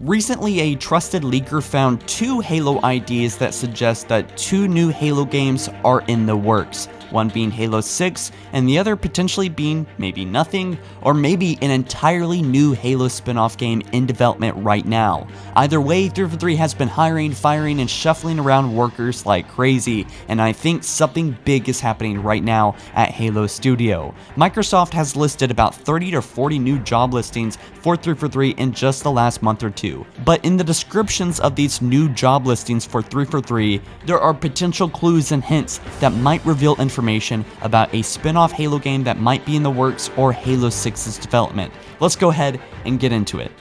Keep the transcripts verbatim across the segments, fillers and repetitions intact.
Recently, a trusted leaker found two Halo I Ds that suggest that two new Halo games are in the works, one being Halo six and the other potentially being maybe nothing, or maybe an entirely new Halo spin-off game in development right now. Either way, three forty-three has been hiring, firing, and shuffling around workers like crazy, and I think something big is happening right now at Halo Studio. Microsoft has listed about thirty to forty new job listings for three forty-three in just the last month or two, but in the descriptions of these new job listings for three forty-three, there are potential clues and hints that might reveal information information about a spin-off Halo game that might be in the works or Halo six's development. Let's go ahead and get into it.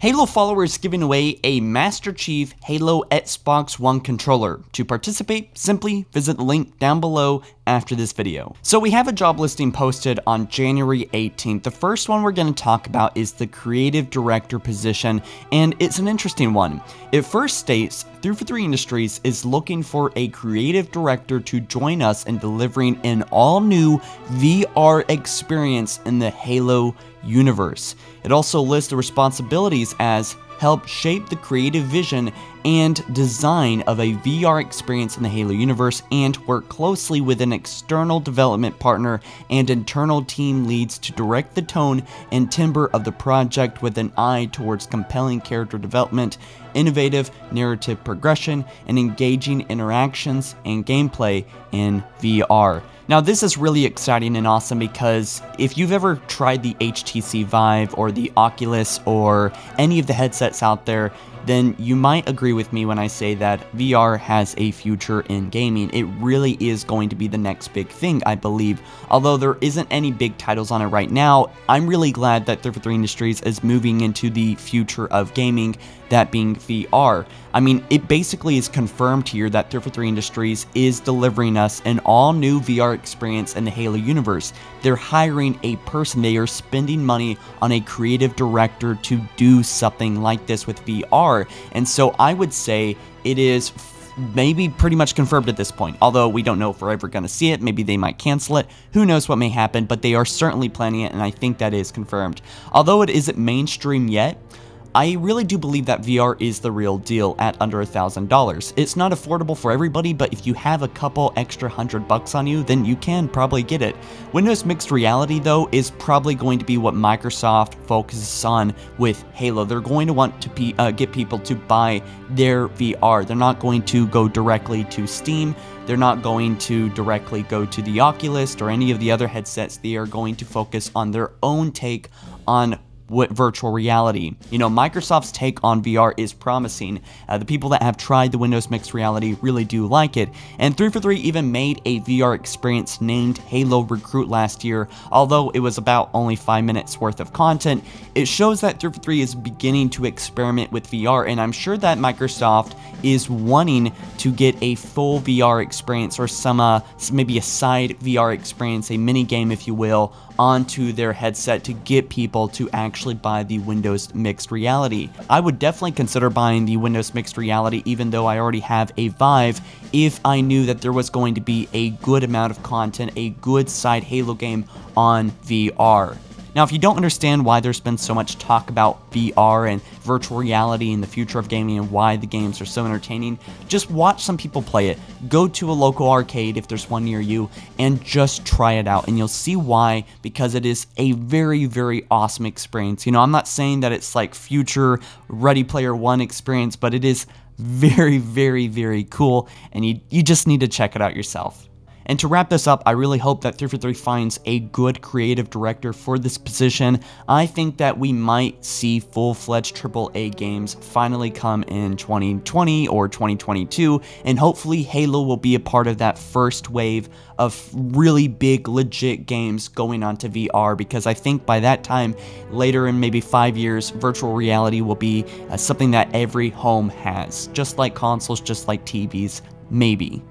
Halo followers giving away a Master Chief Halo Xbox One controller. To participate, simply visit the link down below after this video. So we have a job listing posted on January eighteenth. The first one we're going to talk about is the creative director position, and it's an interesting one. It first states, three forty-three Industries is looking for a creative director to join us in delivering an all-new V R experience in the Halo universe. It also lists the responsibilities as help shape the creative vision and design of a V R experience in the Halo universe and work closely with an external development partner and internal team leads to direct the tone and timbre of the project with an eye towards compelling character development, innovative narrative progression, and engaging interactions and gameplay in V R. Now this is really exciting and awesome because if you've ever tried the H T C Vive or the Oculus or any of the headsets out there, then you might agree with me when I say that V R has a future in gaming. It really is going to be the next big thing, I believe. Although there isn't any big titles on it right now, I'm really glad that three forty-three Industries is moving into the future of gaming, that being V R. I mean, it basically is confirmed here that three forty-three Industries is delivering us an all-new V R experience in the Halo universe. They're hiring a person. They are spending money on a creative director to do something like this with V R. And so I would say it is maybe pretty much confirmed at this point, although we don't know if we're ever going to see it. Maybe they might cancel it. Who knows what may happen, but they are certainly planning it, and I think that is confirmed. Although it isn't mainstream yet, I really do believe that V R is the real deal at under a thousand dollars. It's not affordable for everybody, but if you have a couple extra hundred bucks on you, then you can probably get it. Windows Mixed Reality, though, is probably going to be what Microsoft focuses on with Halo. They're going to want to be, uh, get people to buy their V R. They're not going to go directly to Steam. They're not going to directly go to the Oculus or any of the other headsets. They are going to focus on their own take on with virtual reality. You know, Microsoft's take on V R is promising. Uh, the people that have tried the Windows Mixed Reality really do like it, and three forty-three even made a V R experience named Halo Recruit last year. Although it was about only five minutes worth of content, it shows that three forty-three is beginning to experiment with V R, and I'm sure that Microsoft is wanting to get a full V R experience or some uh, maybe a side V R experience, a mini game if you will, onto their headset to get people to actually buy the Windows Mixed Reality. I would definitely consider buying the Windows Mixed Reality even though I already have a Vive if I knew that there was going to be a good amount of content, a good side Halo game on V R. Now, if you don't understand why there's been so much talk about V R and virtual reality and the future of gaming and why the games are so entertaining, just watch some people play it. Go to a local arcade if there's one near you and just try it out, and you'll see why, because it is a very, very awesome experience. You know, I'm not saying that it's like future Ready Player One experience, but it is very, very, very cool, and you, you just need to check it out yourself. And to wrap this up, I really hope that three forty-three finds a good creative director for this position. I think that we might see full-fledged triple A games finally come in twenty twenty or twenty twenty-two, and hopefully Halo will be a part of that first wave of really big, legit games going onto V R, because I think by that time, later in maybe five years, virtual reality will be uh, something that every home has, just like consoles, just like T Vs, maybe.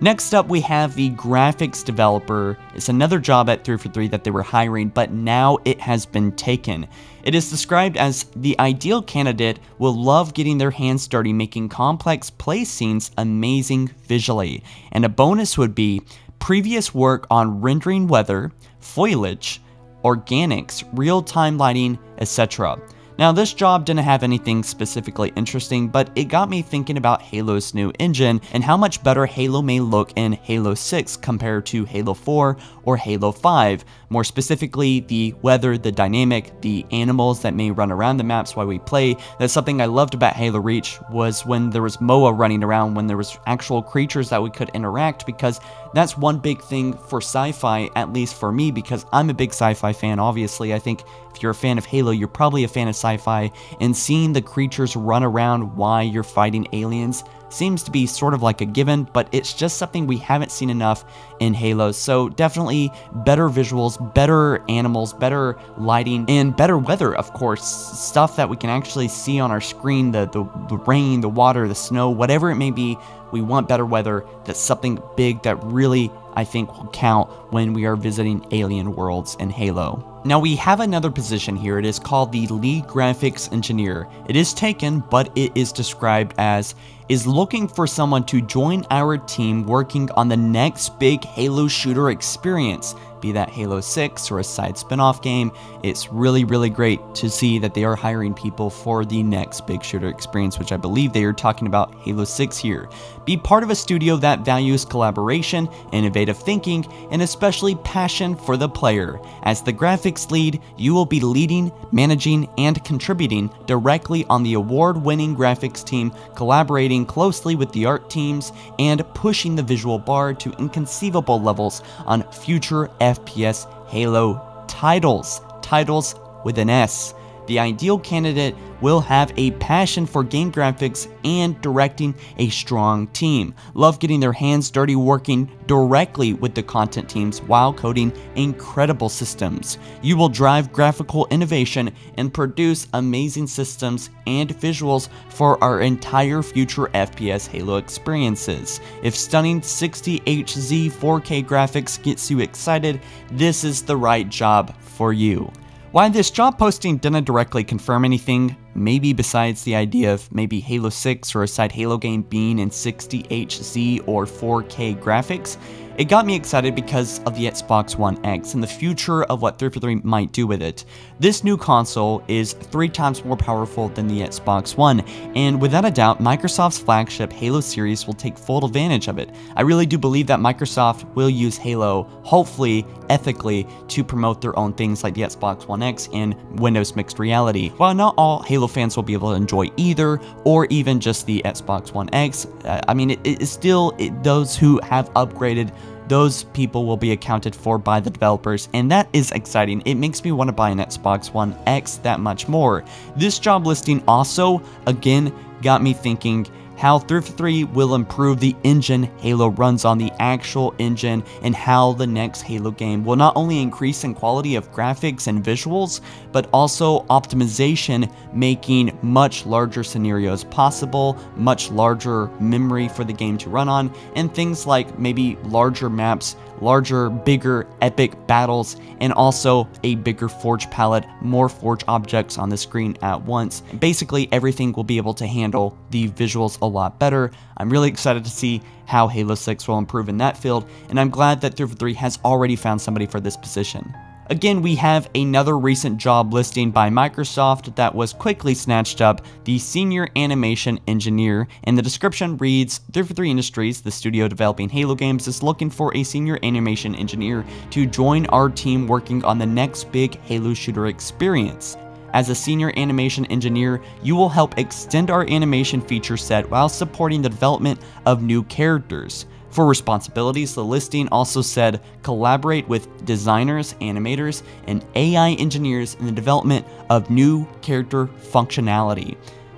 Next up, we have the graphics developer. It's another job at three forty-three that they were hiring, but now it has been taken. It is described as the ideal candidate will love getting their hands dirty, making complex play scenes amazing visually. And a bonus would be previous work on rendering weather, foliage, organics, real-time lighting, et cetera. Now, this job didn't have anything specifically interesting, but it got me thinking about Halo's new engine and how much better Halo may look in Halo six compared to Halo four or Halo five. More specifically, the weather, the dynamic, the animals that may run around the maps while we play. That's something I loved about Halo Reach, was when there was Moa running around, when there was actual creatures that we could interact, because that's one big thing for sci-fi, at least for me, because I'm a big sci-fi fan, obviously. I think if you're a fan of Halo, you're probably a fan of sci-fi, and seeing the creatures run around while you're fighting aliens seems to be sort of like a given, but it's just something we haven't seen enough in Halo. So definitely better visuals, better animals, better lighting, and better weather, of course. Stuff that we can actually see on our screen, the, the, the rain, the water, the snow, whatever it may be, we want better weather. That's something big that really, I think, will count when we are visiting alien worlds in Halo. Now we have another position here. It is called the lead graphics engineer. It is taken, but it is described as is looking for someone to join our team working on the next big Halo shooter experience, be that Halo six or a side spin-off game. It's really, really great to see that they are hiring people for the next big shooter experience, which I believe they are talking about Halo six here. Be part of a studio that values collaboration, innovative thinking, and especially passion for the player. As the graphics lead, you will be leading, managing, and contributing directly on the award-winning graphics team, collaborating closely with the art teams, and pushing the visual bar to inconceivable levels on future F P S Halo titles, titles with an S. The ideal candidate will have a passion for game graphics and directing a strong team, love getting their hands dirty working directly with the content teams while coding incredible systems. You will drive graphical innovation and produce amazing systems and visuals for our entire future F P S Halo experiences. If stunning sixty H Z four K graphics gets you excited, this is the right job for you. While this job posting didn't directly confirm anything, maybe besides the idea of maybe Halo six or a side Halo game being in sixty H Z or four K graphics, it got me excited because of the Xbox One X and the future of what three forty-three might do with it. This new console is three times more powerful than the Xbox One, and without a doubt, Microsoft's flagship Halo series will take full advantage of it. I really do believe that Microsoft will use Halo, hopefully ethically, to promote their own things like the Xbox One X and Windows Mixed Reality. While not all Halo fans will be able to enjoy either, or even just the Xbox One X, I mean, it is still it, those who have upgraded, those people will be accounted for by the developers, and that is exciting. It makes me want to buy an Xbox One X that much more. This job listing also, again, got me thinking how three forty-three will improve the engine Halo runs on, the actual engine, and how the next Halo game will not only increase in quality of graphics and visuals, but also optimization, making much larger scenarios possible, much larger memory for the game to run on, and things like maybe larger maps, larger, bigger, epic battles, and also a bigger forge palette, more forge objects on the screen at once. Basically, everything will be able to handle the visuals a lot better. I'm really excited to see how Halo six will improve in that field, and I'm glad that three forty-three has already found somebody for this position. Again, we have another recent job listing by Microsoft that was quickly snatched up, the Senior Animation Engineer, and the description reads, three forty-three Industries, the studio developing Halo games, is looking for a Senior Animation Engineer to join our team working on the next big Halo shooter experience. As a Senior Animation Engineer, you will help extend our animation feature set while supporting the development of new characters. For responsibilities, the listing also said, collaborate with designers, animators, and A I engineers in the development of new character functionality.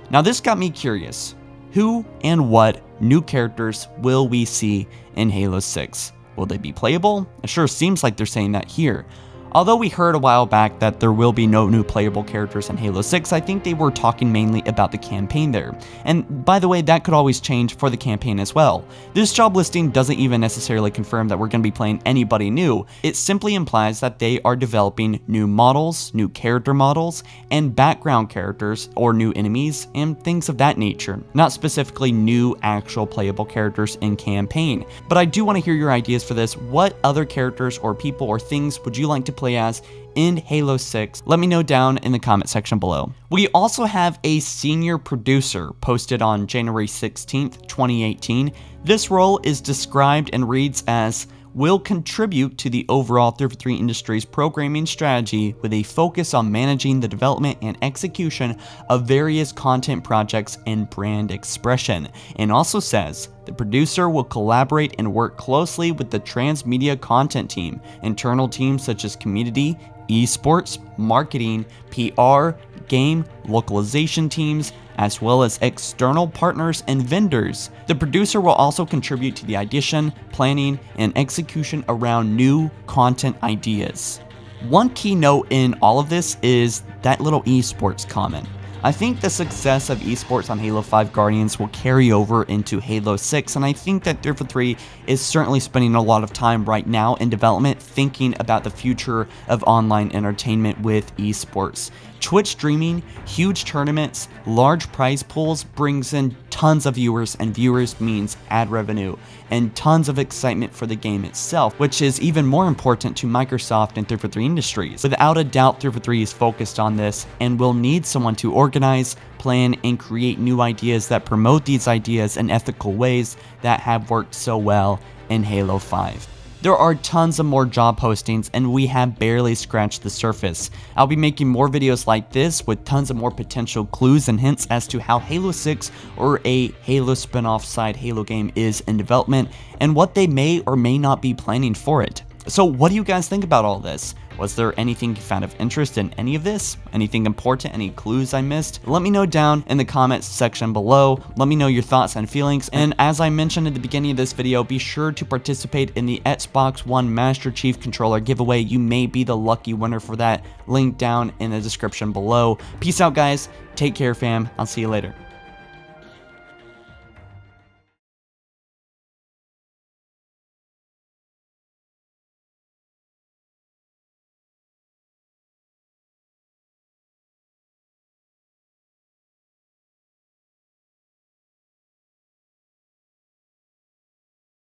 Now this got me curious. Who and what new characters will we see in Halo six? Will they be playable? It sure seems like they're saying that here. Although we heard a while back that there will be no new playable characters in Halo six, I think they were talking mainly about the campaign there. And by the way, that could always change for the campaign as well. This job listing doesn't even necessarily confirm that we're going to be playing anybody new. It simply implies that they are developing new models, new character models, and background characters or new enemies and things of that nature. Not specifically new actual playable characters in campaign. But I do want to hear your ideas for this. What other characters or people or things would you like to play as in Halo six? Let me know down in the comment section below. We also have a senior producer posted on January sixteenth, twenty eighteen. This role is described and reads as, will contribute to the overall three forty-three Industries programming strategy with a focus on managing the development and execution of various content projects and brand expression. And also says, the producer will collaborate and work closely with the transmedia content team, internal teams such as community, esports, marketing, P R, game, localization teams, as well as external partners and vendors. The producer will also contribute to the ideation, planning, and execution around new content ideas. One key note in all of this is that little esports comment. I think the success of esports on Halo five Guardians will carry over into Halo six, and I think that three forty-three is certainly spending a lot of time right now in development thinking about the future of online entertainment with esports. Twitch streaming, huge tournaments, large prize pools brings in tons of viewers, and viewers means ad revenue and tons of excitement for the game itself, which is even more important to Microsoft and three forty-three Industries. Without a doubt, three forty-three is focused on this and will need someone to organize, plan, and create new ideas that promote these ideas in ethical ways that have worked so well in Halo five. There are tons of more job postings and we have barely scratched the surface. I'll be making more videos like this with tons of more potential clues and hints as to how Halo six or a Halo spin-off side Halo game is in development and what they may or may not be planning for it. So what do you guys think about all this? Was there anything you found of interest in any of this? Anything important? Any clues I missed? Let me know down in the comments section below. Let me know your thoughts and feelings. And as I mentioned at the beginning of this video, be sure to participate in the Xbox One Master Chief controller giveaway. You may be the lucky winner for that. Link down in the description below. Peace out, guys. Take care, fam. I'll see you later.